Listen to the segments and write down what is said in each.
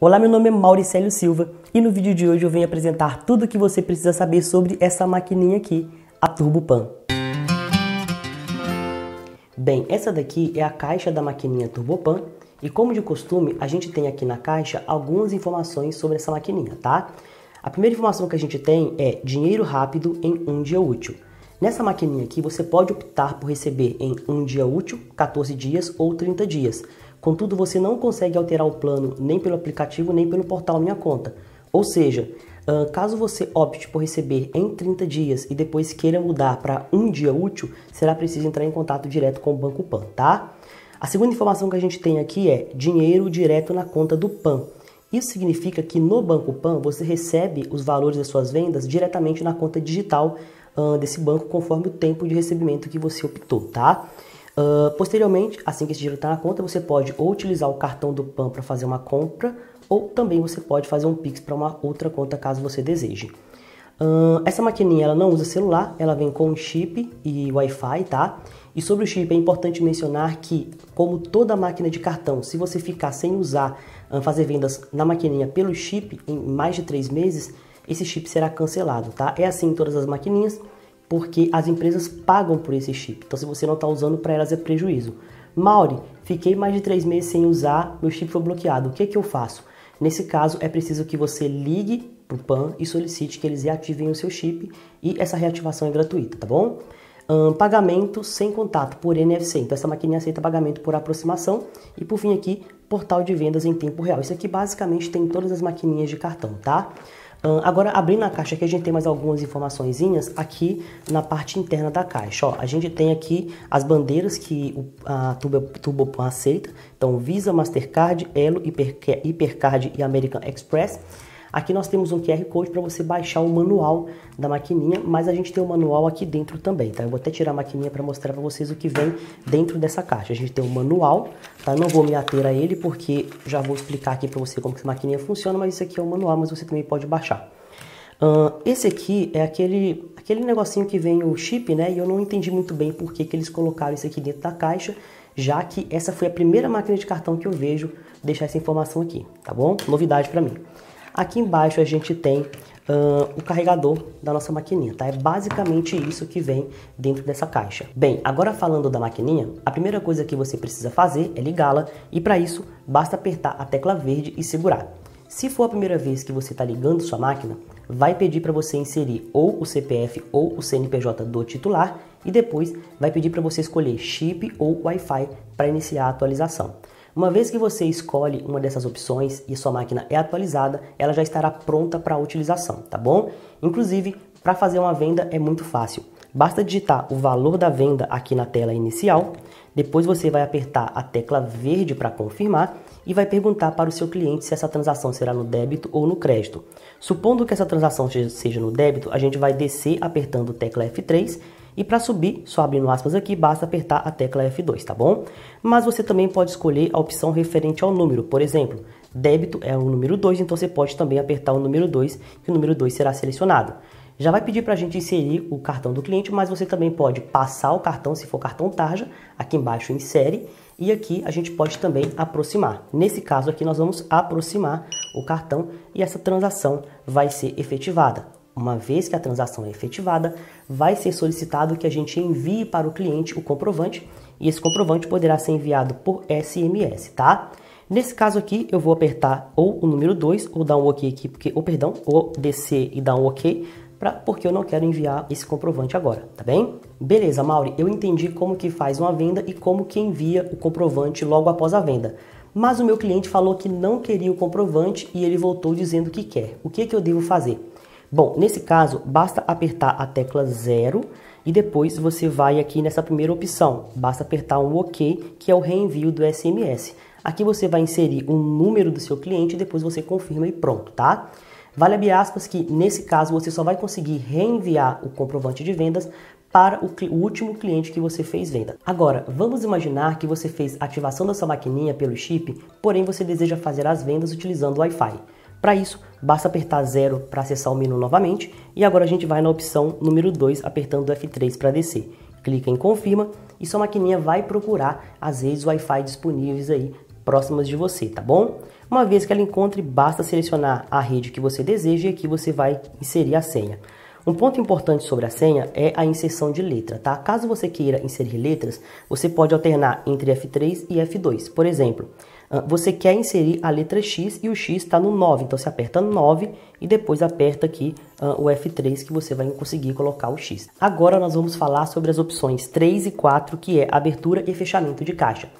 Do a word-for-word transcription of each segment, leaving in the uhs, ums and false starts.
Olá, meu nome é Mauricélio Silva e no vídeo de hoje eu venho apresentar tudo o que você precisa saber sobre essa maquininha aqui, a Turbo Pan. Bem, essa daqui é a caixa da maquininha Turbo Pan e, como de costume, a gente tem aqui na caixa algumas informações sobre essa maquininha, tá? A primeira informação que a gente tem é dinheiro rápido em um dia útil. Nessa maquininha aqui você pode optar por receber em um dia útil, quatorze dias ou trinta dias. Contudo, você não consegue alterar o plano nem pelo aplicativo nem pelo portal Minha Conta. Ou seja, caso você opte por receber em trinta dias e depois queira mudar para um dia útil, será preciso entrar em contato direto com o Banco Pan, tá? A segunda informação que a gente tem aqui é dinheiro direto na conta do Pan. Isso significa que no Banco Pan você recebe os valores das suas vendas diretamente na conta digital uh, desse banco conforme o tempo de recebimento que você optou, tá? Uh, posteriormente, assim que esse dinheiro está na conta, você pode ou utilizar o cartão do Pan para fazer uma compra ou também você pode fazer um Pix para uma outra conta caso você deseje. Uh, essa maquininha ela não usa celular, ela vem com chip e Wi-Fi, tá? E sobre o chip é importante mencionar que, como toda máquina de cartão, se você ficar sem usar, uh, fazer vendas na maquininha pelo chip em mais de três meses, esse chip será cancelado, tá? É assim em todas as maquininhas, porque as empresas pagam por esse chip, então se você não está usando, para elas é prejuízo. Mauri, fiquei mais de três meses sem usar, meu chip foi bloqueado, o que, que eu faço? Nesse caso é preciso que você ligue para o Pan e solicite que eles reativem o seu chip e essa reativação é gratuita, tá bom? Um, pagamento sem contato por N F C, então essa maquininha aceita pagamento por aproximação e por fim aqui, portal de vendas em tempo real. Isso aqui basicamente tem todas as maquininhas de cartão, tá? Um, agora abrindo a caixa aqui a gente tem mais algumas informaçõezinhas aqui na parte interna da caixa, ó, a gente tem aqui as bandeiras que o, a Turbo, Turbo Pan aceita, então Visa, Mastercard, Elo, Hiperca, Hipercard e American Express. Aqui nós temos um Q R Code para você baixar o manual da maquininha, mas a gente tem o manual aqui dentro também, tá? Eu vou até tirar a maquininha para mostrar para vocês o que vem dentro dessa caixa. A gente tem o manual, tá? Não vou me ater a ele porque já vou explicar aqui para você como que essa maquininha funciona, mas isso aqui é o manual, mas você também pode baixar. Uh, esse aqui é aquele, aquele negocinho que vem o chip, né? E eu não entendi muito bem por que que eles colocaram isso aqui dentro da caixa, já que essa foi a primeira máquina de cartão que eu vejo deixar essa informação aqui, tá bom? Novidade para mim. Aqui embaixo a gente tem uh, o carregador da nossa maquininha, tá? É basicamente isso que vem dentro dessa caixa. Bem, agora falando da maquininha, a primeira coisa que você precisa fazer é ligá-la e para isso basta apertar a tecla verde e segurar. Se for a primeira vez que você está ligando sua máquina, vai pedir para você inserir ou o C P F ou o C N P J do titular e depois vai pedir para você escolher chip ou Wi-Fi para iniciar a atualização. Uma vez que você escolhe uma dessas opções e sua máquina é atualizada, ela já estará pronta para a utilização, tá bom? Inclusive, para fazer uma venda é muito fácil. Basta digitar o valor da venda aqui na tela inicial, depois você vai apertar a tecla verde para confirmar e vai perguntar para o seu cliente se essa transação será no débito ou no crédito. Supondo que essa transação seja no débito, a gente vai descer apertando a tecla F três, e para subir, só abrindo aspas aqui, basta apertar a tecla F dois, tá bom? Mas você também pode escolher a opção referente ao número. Por exemplo, débito é o número dois, então você pode também apertar o número dois, que o número dois será selecionado. Já vai pedir para a gente inserir o cartão do cliente, mas você também pode passar o cartão, se for cartão tarja, aqui embaixo insere, e aqui a gente pode também aproximar. Nesse caso aqui nós vamos aproximar o cartão e essa transação vai ser efetivada. Uma vez que a transação é efetivada, vai ser solicitado que a gente envie para o cliente o comprovante e esse comprovante poderá ser enviado por S M S, tá? Nesse caso aqui, eu vou apertar ou o número dois ou dar um OK aqui, porque, ou perdão, ou descer e dar um OK, pra, porque eu não quero enviar esse comprovante agora, tá bem? Beleza, Mauri, eu entendi como que faz uma venda e como que envia o comprovante logo após a venda. Mas o meu cliente falou que não queria o comprovante e ele voltou dizendo que quer. O que que eu devo fazer? Bom, nesse caso, basta apertar a tecla zero e depois você vai aqui nessa primeira opção. Basta apertar um OK, que é o reenvio do S M S. Aqui você vai inserir o número do seu cliente e depois você confirma e pronto, tá? Vale abrir aspas que, nesse caso, você só vai conseguir reenviar o comprovante de vendas para o, o último cliente que você fez venda. Agora, vamos imaginar que você fez ativação da sua maquininha pelo chip, porém você deseja fazer as vendas utilizando o Wi-Fi. Para isso, basta apertar zero para acessar o menu novamente e agora a gente vai na opção número dois, apertando F três para descer. Clica em confirma e sua maquininha vai procurar as redes Wi-Fi disponíveis aí próximas de você, tá bom? Uma vez que ela encontre, basta selecionar a rede que você deseja e aqui você vai inserir a senha. Um ponto importante sobre a senha é a inserção de letra, tá? Caso você queira inserir letras, você pode alternar entre F três e F dois. Por exemplo, você quer inserir a letra X e o X está no nove, então você aperta nove e depois aperta aqui uh, o F três que você vai conseguir colocar o X. Agora nós vamos falar sobre as opções três e quatro, que é abertura e fechamento de caixa.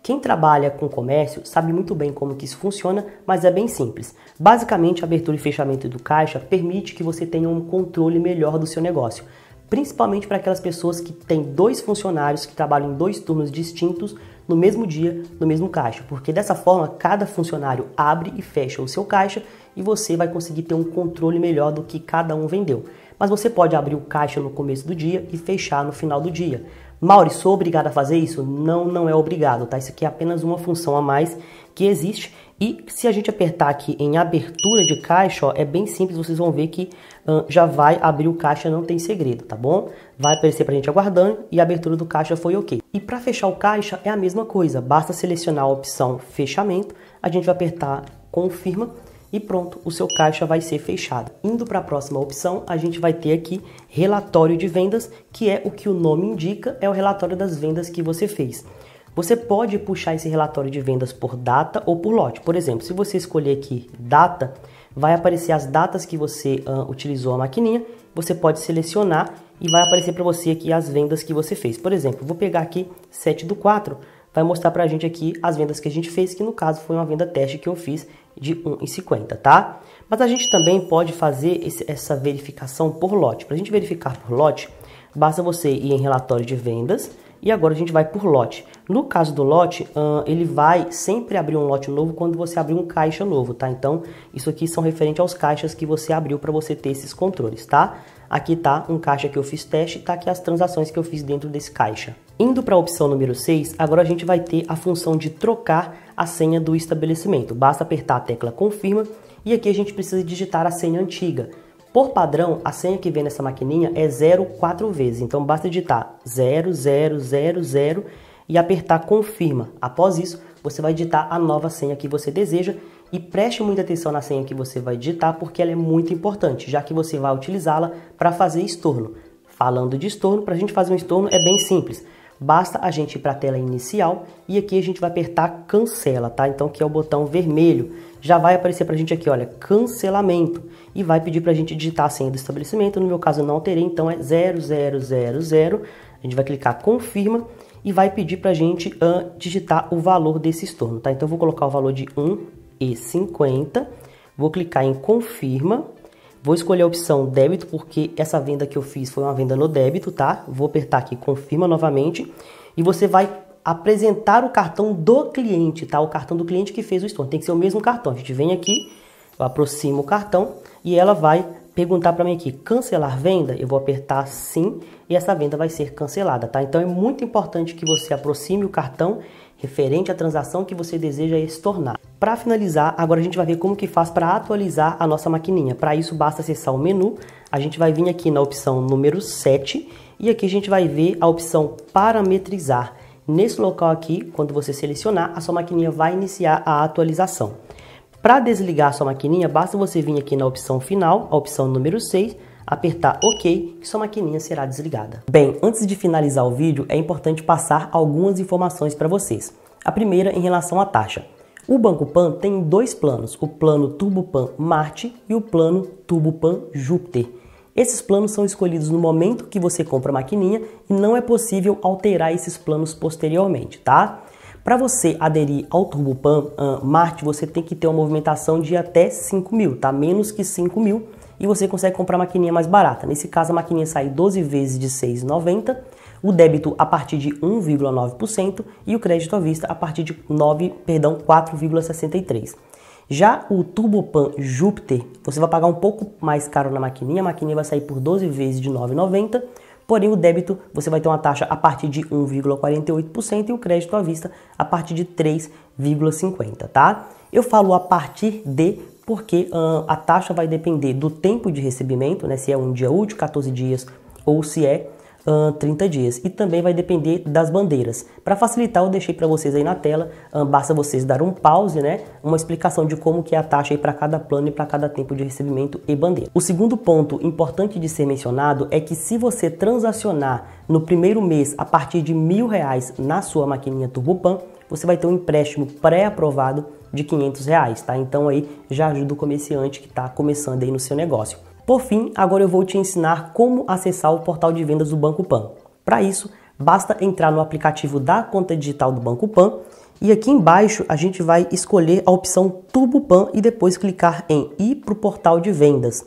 Quem trabalha com comércio sabe muito bem como que isso funciona, mas é bem simples. Basicamente, a abertura e fechamento do caixa permite que você tenha um controle melhor do seu negócio, principalmente para aquelas pessoas que têm dois funcionários que trabalham em dois turnos distintos no mesmo dia, no mesmo caixa, porque dessa forma cada funcionário abre e fecha o seu caixa e você vai conseguir ter um controle melhor do que cada um vendeu. Mas você pode abrir o caixa no começo do dia e fechar no final do dia. Mauri, sou obrigado a fazer isso? Não, não é obrigado, tá? Isso aqui é apenas uma função a mais que existe. E se a gente apertar aqui em abertura de caixa, ó, é bem simples, vocês vão ver que hum, já vai abrir o caixa, não tem segredo, tá bom? Vai aparecer pra gente aguardando e a abertura do caixa foi ok. E para fechar o caixa é a mesma coisa, basta selecionar a opção fechamento, a gente vai apertar confirma e pronto, o seu caixa vai ser fechado. Indo para a próxima opção, a gente vai ter aqui relatório de vendas, que é o que o nome indica, é o relatório das vendas que você fez. Você pode puxar esse relatório de vendas por data ou por lote. Por exemplo, se você escolher aqui data, vai aparecer as datas que você uh, utilizou a maquininha. Você pode selecionar e vai aparecer para você aqui as vendas que você fez. Por exemplo, vou pegar aqui sete do quatro, vai mostrar para a gente aqui as vendas que a gente fez, que no caso foi uma venda teste que eu fiz de um real e cinquenta centavos, tá? Mas a gente também pode fazer esse, essa verificação por lote. Para a gente verificar por lote, basta você ir em relatório de vendas. E agora a gente vai por lote. No caso do lote, uh, ele vai sempre abrir um lote novo quando você abrir um caixa novo, tá? Então, isso aqui são referente aos caixas que você abriu para você ter esses controles, tá? Aqui tá um caixa que eu fiz teste, tá aqui as transações que eu fiz dentro desse caixa. Indo para a opção número seis, agora a gente vai ter a função de trocar a senha do estabelecimento. Basta apertar a tecla confirma e aqui a gente precisa digitar a senha antiga. Por padrão, a senha que vem nessa maquininha é zero quatro vezes, então basta digitar zero zero zero zero e apertar confirma. Após isso, você vai digitar a nova senha que você deseja e preste muita atenção na senha que você vai digitar porque ela é muito importante, já que você vai utilizá-la para fazer estorno. Falando de estorno, para a gente fazer um estorno é bem simples. Basta a gente ir para a tela inicial e aqui a gente vai apertar cancela, tá? Então que é o botão vermelho. Já vai aparecer para a gente aqui, olha, cancelamento. E vai pedir para a gente digitar a senha do estabelecimento. No meu caso eu não alterei, então é zero zero zero zero. A gente vai clicar confirma e vai pedir para a gente uh, digitar o valor desse estorno, tá? Então eu vou colocar o valor de um real e cinquenta centavos. Vou clicar em confirma. Vou escolher a opção débito, porque essa venda que eu fiz foi uma venda no débito, tá? Vou apertar aqui, confirma novamente. E você vai apresentar o cartão do cliente, tá? O cartão do cliente que fez o estorno. Tem que ser o mesmo cartão. A gente vem aqui, eu aproximo o cartão e ela vai perguntar para mim aqui, cancelar venda? Eu vou apertar sim e essa venda vai ser cancelada, tá? Então é muito importante que você aproxime o cartão referente à transação que você deseja estornar. Para finalizar, agora a gente vai ver como que faz para atualizar a nossa maquininha. Para isso, basta acessar o menu, a gente vai vir aqui na opção número sete e aqui a gente vai ver a opção parametrizar. Nesse local aqui, quando você selecionar, a sua maquininha vai iniciar a atualização. Para desligar a sua maquininha, basta você vir aqui na opção final, a opção número seis, apertar OK, que sua maquininha será desligada. Bem, antes de finalizar o vídeo, é importante passar algumas informações para vocês. A primeira em relação à taxa. O Banco Pan tem dois planos, o plano Turbo Pan Marte e o plano Turbo Pan Júpiter. Esses planos são escolhidos no momento que você compra a maquininha e não é possível alterar esses planos posteriormente, tá? Para você aderir ao Turbo Pan uh, Marte, você tem que ter uma movimentação de até cinco mil, tá? Menos que cinco mil. E você consegue comprar a maquininha mais barata. Nesse caso, a maquininha sai doze vezes de seis reais e noventa centavos, o débito a partir de um vírgula nove por cento e o crédito à vista a partir de nove, perdão, quatro vírgula sessenta e três por cento. Já o Turbo Pan Júpiter, você vai pagar um pouco mais caro na maquininha, a maquininha vai sair por doze vezes de nove reais e noventa centavos, porém o débito você vai ter uma taxa a partir de um vírgula quarenta e oito por cento e o crédito à vista a partir de três vírgula cinquenta por cento, tá? Eu falo a partir de porque hum, a taxa vai depender do tempo de recebimento, né? Se é um dia útil, quatorze dias, ou se é uh, trinta dias. E também vai depender das bandeiras. Para facilitar, eu deixei para vocês aí na tela, uh, basta vocês dar um pause, né? Uma explicação de como que é a taxa para cada plano e para cada tempo de recebimento e bandeira. O segundo ponto importante de ser mencionado é que se você transacionar no primeiro mês a partir de mil reais na sua maquininha Turbo Pan, você vai ter um empréstimo pré-aprovado de quinhentos reais, tá? Então aí já ajuda o comerciante que está começando aí no seu negócio. Por fim, agora eu vou te ensinar como acessar o portal de vendas do Banco Pan. Para isso, basta entrar no aplicativo da conta digital do Banco Pan e aqui embaixo a gente vai escolher a opção Turbo Pan e depois clicar em ir para o portal de vendas.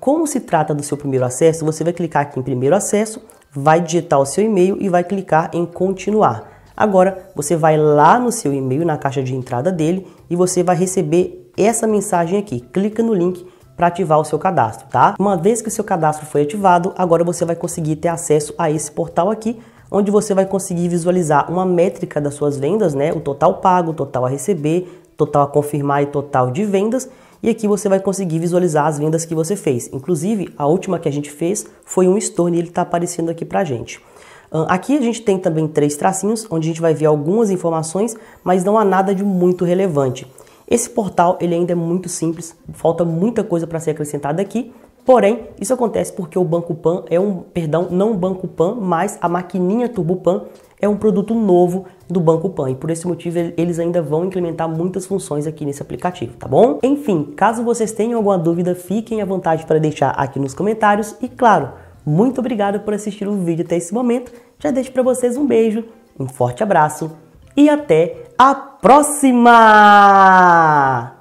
Como se trata do seu primeiro acesso, você vai clicar aqui em primeiro acesso, vai digitar o seu e-mail e vai clicar em continuar. Agora, você vai lá no seu e-mail, na caixa de entrada dele, e você vai receber essa mensagem aqui. Clica no link para ativar o seu cadastro, tá? Uma vez que o seu cadastro foi ativado, agora você vai conseguir ter acesso a esse portal aqui, onde você vai conseguir visualizar uma métrica das suas vendas, né? O total pago, o total a receber, total a confirmar e total de vendas. E aqui você vai conseguir visualizar as vendas que você fez. Inclusive, a última que a gente fez foi um estorno e ele está aparecendo aqui para a gente. Aqui a gente tem também três tracinhos, onde a gente vai ver algumas informações, mas não há nada de muito relevante. Esse portal ele ainda é muito simples, falta muita coisa para ser acrescentada aqui, porém, isso acontece porque o Banco Pan é um, perdão, não o Banco Pan, mas a maquininha Turbo Pan é um produto novo do Banco Pan e por esse motivo eles ainda vão implementar muitas funções aqui nesse aplicativo, tá bom? Enfim, caso vocês tenham alguma dúvida, fiquem à vontade para deixar aqui nos comentários e claro, muito obrigado por assistir o vídeo até esse momento. Já deixo para vocês um beijo, um forte abraço e até a próxima!